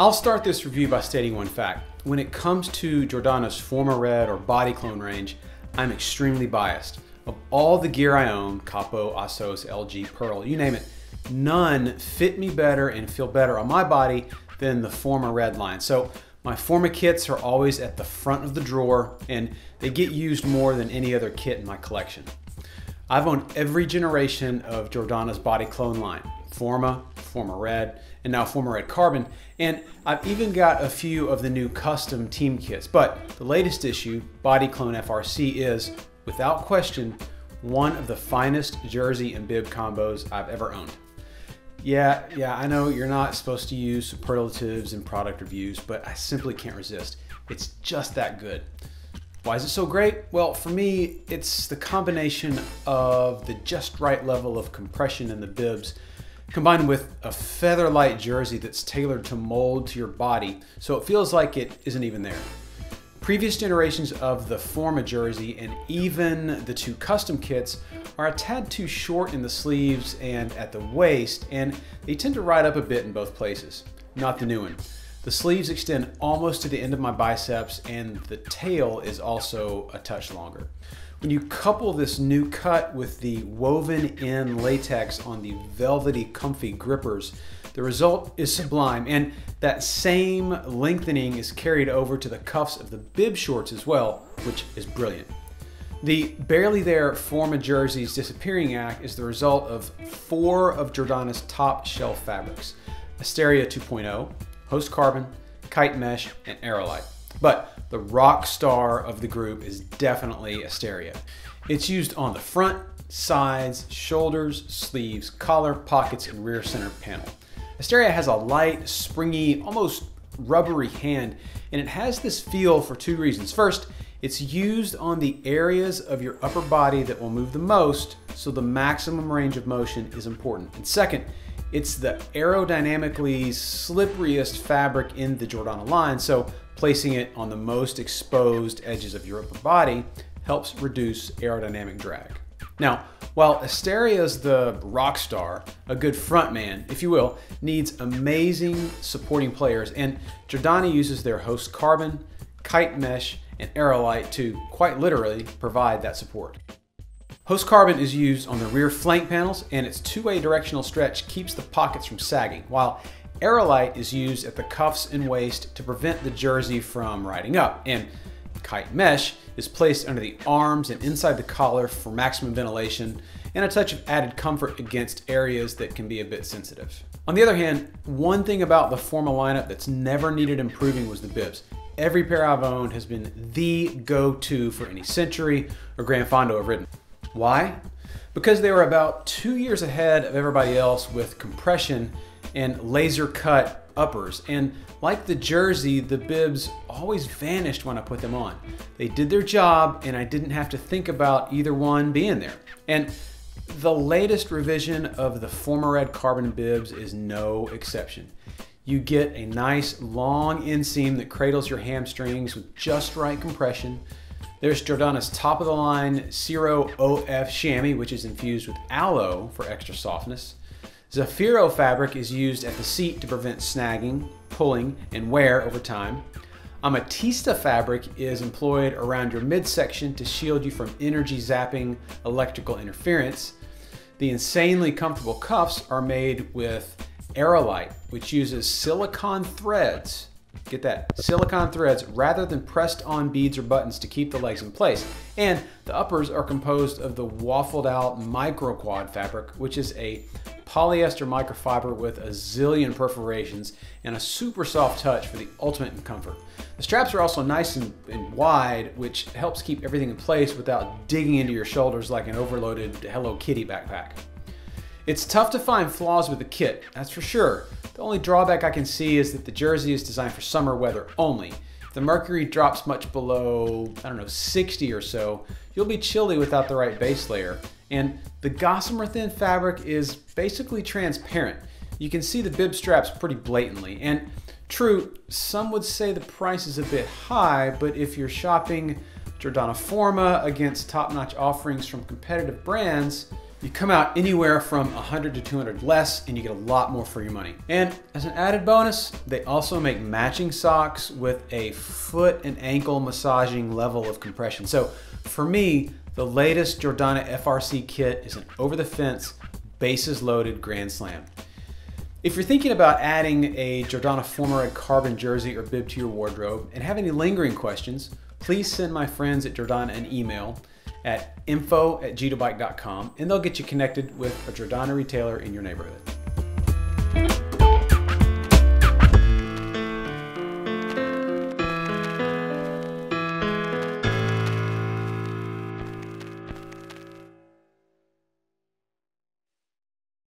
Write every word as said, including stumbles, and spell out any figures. I'll start this review by stating one fact. When it comes to Giordana's FormaRed or body clone range, I'm extremely biased. Of all the gear I own, Capo, Asos, L G, Pearl, you name it, none fit me better and feel better on my body than the FormaRed line. So my Forma kits are always at the front of the drawer and they get used more than any other kit in my collection. I've owned every generation of Giordana's body clone line, Forma, FormaRed, and now FormaRed Carbon, and I've even got a few of the new custom team kits, but the latest issue, Body Clone F R C, is, without question, one of the finest jersey and bib combos I've ever owned. Yeah, yeah, I know you're not supposed to use superlatives in product reviews, but I simply can't resist. It's just that good. Why is it so great? Well, for me, it's the combination of the just right level of compression in the bibs, combined with a feather light jersey that's tailored to mold to your body, so it feels like it isn't even there. Previous generations of the Forma jersey and even the two custom kits are a tad too short in the sleeves and at the waist, and they tend to ride up a bit in both places. Not the new one. The sleeves extend almost to the end of my biceps, and the tail is also a touch longer. When you couple this new cut with the woven-in latex on the velvety, comfy grippers, the result is sublime, and that same lengthening is carried over to the cuffs of the bib shorts as well, which is brilliant. The barely there Forma jersey's disappearing act is the result of four of Giordana's top shelf fabrics: Asteria two point oh, Host Carbon, Kite Mesh, and Aerolite. But the rock star of the group is definitely Asteria. It's used on the front, sides, shoulders, sleeves, collar, pockets, and rear center panel. Asteria has a light, springy, almost rubbery hand, and it has this feel for two reasons. First, it's used on the areas of your upper body that will move the most, so the maximum range of motion is important. And second, it's the aerodynamically slipperiest fabric in the Giordana line, so placing it on the most exposed edges of your upper body helps reduce aerodynamic drag. Now, while Asteria's the rock star, a good front man, if you will, needs amazing supporting players, and Giordana uses their Host Carbon, Kite Mesh, and Aerolite to quite literally provide that support. Host Carbon is used on the rear flank panels, and its two-way directional stretch keeps the pockets from sagging, while Aerolite is used at the cuffs and waist to prevent the jersey from riding up, and Kite Mesh is placed under the arms and inside the collar for maximum ventilation and a touch of added comfort against areas that can be a bit sensitive. On the other hand, one thing about the Forma lineup that's never needed improving was the bibs. Every pair I've owned has been the go-to for any century or Gran Fondo I've ridden. Why? Because they were about two years ahead of everybody else with compression and laser cut uppers. And like the jersey, the bibs always vanished when I put them on. They did their job and I didn't have to think about either one being there. And the latest revision of the FormaRed Carbon bibs is no exception. You get a nice long inseam that cradles your hamstrings with just right compression. There's Giordana's top-of-the-line Zero O F chamois, which is infused with aloe for extra softness. Zafiro fabric is used at the seat to prevent snagging, pulling, and wear over time. Amatista fabric is employed around your midsection to shield you from energy-zapping electrical interference. The insanely comfortable cuffs are made with Aerolite, which uses silicone threads. Get that, silicone threads rather than pressed on beads or buttons to keep the legs in place. And the uppers are composed of the waffled out microquad fabric, which is a polyester microfiber with a zillion perforations and a super soft touch for the ultimate in comfort. The straps are also nice and, and wide, which helps keep everything in place without digging into your shoulders like an overloaded Hello Kitty backpack. It's tough to find flaws with the kit, that's for sure. The only drawback I can see is that the jersey is designed for summer weather only. If the mercury drops much below, I don't know, sixty or so, you'll be chilly without the right base layer. And the gossamer thin fabric is basically transparent. You can see the bib straps pretty blatantly. And true, some would say the price is a bit high, but if you're shopping Giordana Forma against top-notch offerings from competitive brands, You come out anywhere from one hundred to two hundred less and you get a lot more for your money. And as an added bonus, they also make matching socks with a foot and ankle massaging level of compression. So for me, the latest Giordana F R C kit is an over-the-fence, bases-loaded Grand Slam. If you're thinking about adding a Giordana FormaRed Carbon jersey or bib to your wardrobe and have any lingering questions, please send my friends at Giordana an email at info at G two bike dot com and they'll get you connected with a Giordana retailer in your neighborhood.